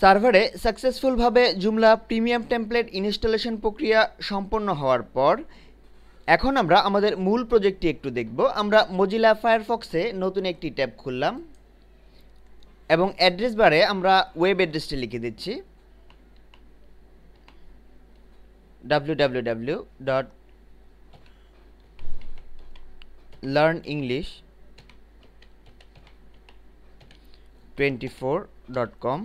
সার্ভারে সাকসেসফুলভাবে Joomla premium template installation প্রক্রিয়া সম্পন্ন হওয়ার পর এখন আমরা আমাদের মূল প্রজেক্টটি একটু দেখব। আমরা মজিলা ফায়ারফক্সে নতুন একটি ট্যাব খুললাম এবং অ্যাড্রেস বারে আমরা ওয়েব অ্যাড্রেসটি লিখে দিচ্ছি www.learnenglish24.com।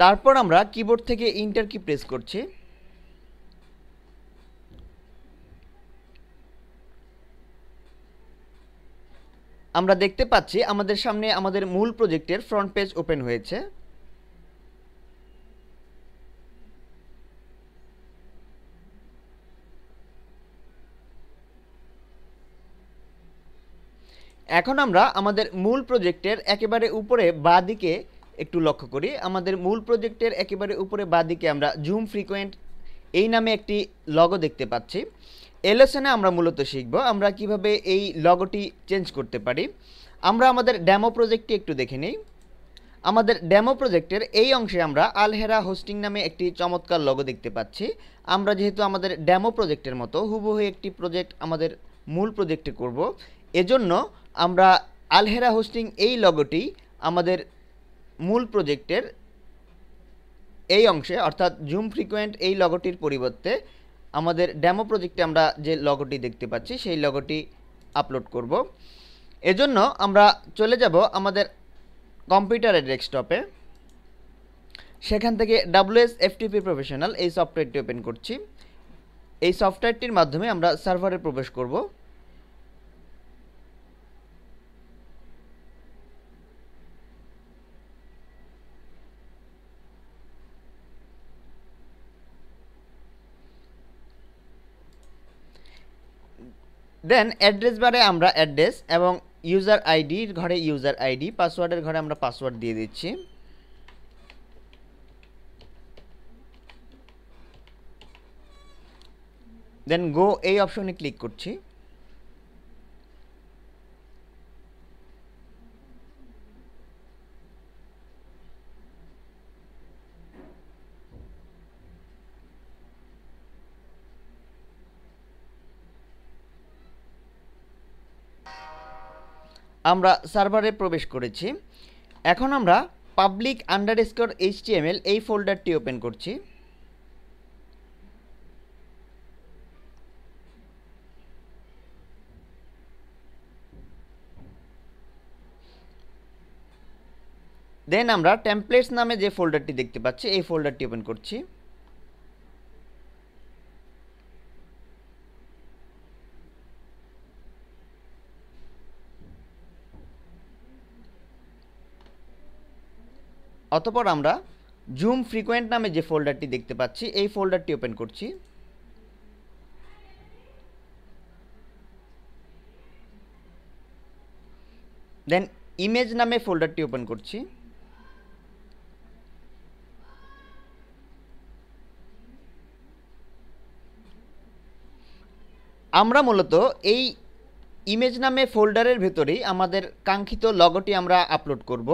তারপর আমরা কিবোর্ড থেকে ইন্টার কি প্রেস করছি। আমরা দেখতে পাচ্ছি আমাদের সামনে আমাদের মূল প্রজেক্টের ফ্রন্ট পেজ ওপেন হয়েছে। এখন আমরা আমাদের মূল প্রজেক্টের একেবারে উপরে বাঁদিকে একটু লক্ষ্য করি। আমাদের মূল প্রজেক্টের একেবারে উপরে বাঁদিকে আমরা জুম ফ্রিকোয়েন্ট এই নামে একটি লগো দেখতে পাচ্ছি। এই লেসনে আমরা মূলত শিখব আমরা কিভাবে এই লগোটি চেঞ্জ করতে পারি। আমরা আমাদের ডেমো প্রজেক্টটি একটু দেখে নিই। আমাদের ডেমো প্রজেক্টের এই অংশে আমরা আলহেরা হোস্টিং নামে একটি চমৎকার লগো দেখতে পাচ্ছি। আমরা যেহেতু আমাদের ডেমো প্রজেক্টের মতো হুবহু একটি প্রজেক্ট আমাদের মূল প্রজেক্টে করব, এজন্য আমরা আলহেরা হোস্টিং এই লগোটি আমাদের মূল প্রজেক্টের এই অংশে অর্থাৎ জুম ফ্রিকোয়েন্ট এই লগোটির পরিবর্তে আমাদের ডেমো প্রজেক্টে আমরা যে লগোটি দেখতে পাচ্ছি সেই লগোটি আপলোড করব। এজন্য আমরা চলে যাব আমাদের কম্পিউটারের ডেস্কটপে, সেখান থেকে ডাব্লুএস এফটিপি প্রফেশনাল এই সফটওয়্যারটি ওপেন করছি। এই সফটওয়্যারটির মাধ্যমে আমরা সার্ভারে প্রবেশ করব। দেন অ্যাড্রেস বারে আমরা অ্যাড্রেস এবং ইউজার আইডির ঘরে ইউজার আইডি, পাসওয়ার্ডের ঘরে আমরা পাসওয়ার্ড দিয়ে দিচ্ছি। দেন গো এই অপশনে ক্লিক করছি। আমরা সার্ভারে প্রবেশ করেছি। এখন আমরা পাবলিক _html এই ফোল্ডারটি ওপেন করছি। দেন আমরা টেমপ্লেটস নামে যে ফোল্ডারটি দেখতে পাচ্ছি এই ফোল্ডারটি ওপেন করছি। অতঃপর আমরা জুম ফ্রিকোয়েন্ট নামে যে ফোল্ডারটি দেখতে পাচ্ছি এই ফোল্ডারটি ওপেন করছি। দেন ইমেজ নামে ফোল্ডারটি ওপেন করছি। আমরা মূলত এই ইমেজ নামে ফোল্ডারের ভেতরেই আমাদের কাঙ্ক্ষিত লগোটি আমরা আপলোড করব।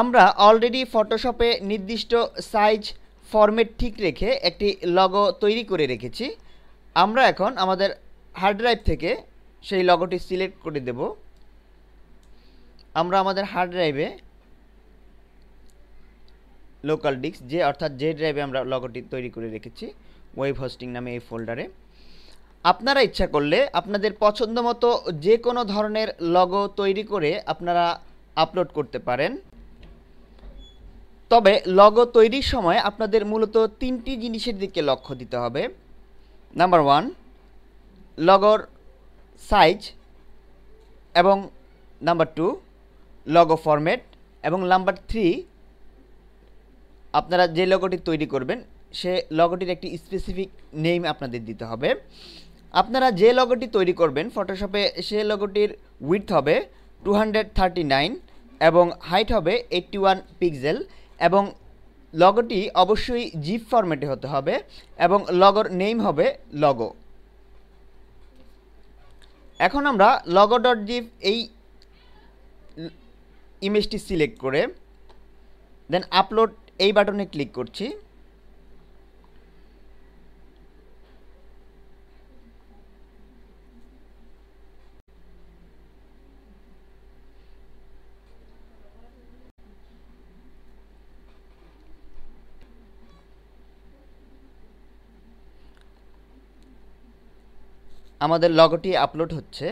আমরা অলরেডি ফটোশপে নির্দিষ্ট সাইজ ফরম্যাট ঠিক রেখে একটি লগো তৈরি করে রেখেছি। আমরা এখন আমাদের হার্ড ড্রাইভ থেকে সেই লগোটি সিলেক্ট করে দেব। আমরা আমাদের হার্ড ড্রাইভে লোকাল ডিস্ক যে অর্থাৎ যে ড্রাইভে আমরা লগোটি তৈরি করে রেখেছি ওয়েব হোস্টিং নামে এই ফোল্ডারে, আপনারা ইচ্ছা করলে আপনাদের পছন্দ মতো যে কোনো ধরনের লগো তৈরি করে আপনারা আপলোড করতে পারেন। তবে লগো তৈরির সময় আপনাদের মূলত তিনটি জিনিসের দিকে লক্ষ্য দিতে হবে। নাম্বার 1, লগোর সাইজ, এবং নাম্বার 2, লগো ফরম্যাট, এবং নাম্বার 3, আপনারা যে লগোটি তৈরি করবেন সে লগোটির একটি স্পেসিফিক নেম আপনাদের দিতে হবে। আপনারা যে লগোটি তৈরি করবেন ফটোশপে সে লগোটির উইডথ হবে 239 এবং হাইট হবে 81 পিক্সেল এবং লগোটি অবশ্যই জিপ ফরম্যাটে হতে হবে এবং লগোর নেম হবে লগো। এখন আমরা লগো.জিপ এই ইমেজটি সিলেক্ট করে দেন আপলোড এই বাটনে ক্লিক করছি। আমাদের লগোটি আপলোড হচ্ছে।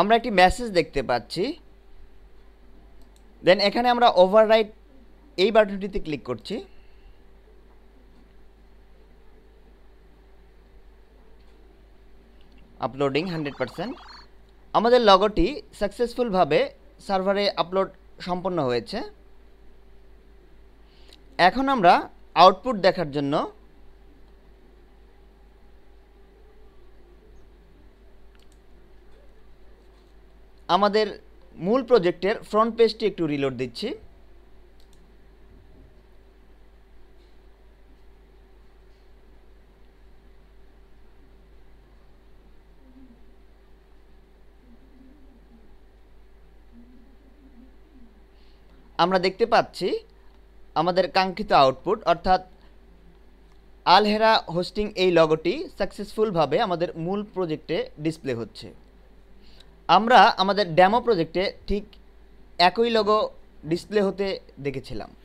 আমরা একটি মেসেজ দেখতে পাচ্ছি, দেন এখানে আমরা ওভাররাইট এই বাটনটিতে ক্লিক করছি। আপলোডিং 100%। আমাদের লগোটি সাকসেসফুলভাবে সার্ভারে আপলোড সম্পন্ন হয়েছে। এখন আমরা আউটপুট দেখার জন্য আমাদের মূল প্রজেক্টের ফ্রন্ট পেজটি একটু রিলোড দিচ্ছি। আমরা দেখতে পাচ্ছি আমাদের কাঙ্ক্ষিত আউটপুট অর্থাৎ আলহেরা হোস্টিং এই লগোটি সাকসেসফুলভাবে আমাদের মূল প্রজেক্টে ডিসপ্লে হচ্ছে। আমরা আমাদের ডেমো প্রজেক্টে ঠিক একই লোগো ডিসপ্লে হতে দেখেছিলাম।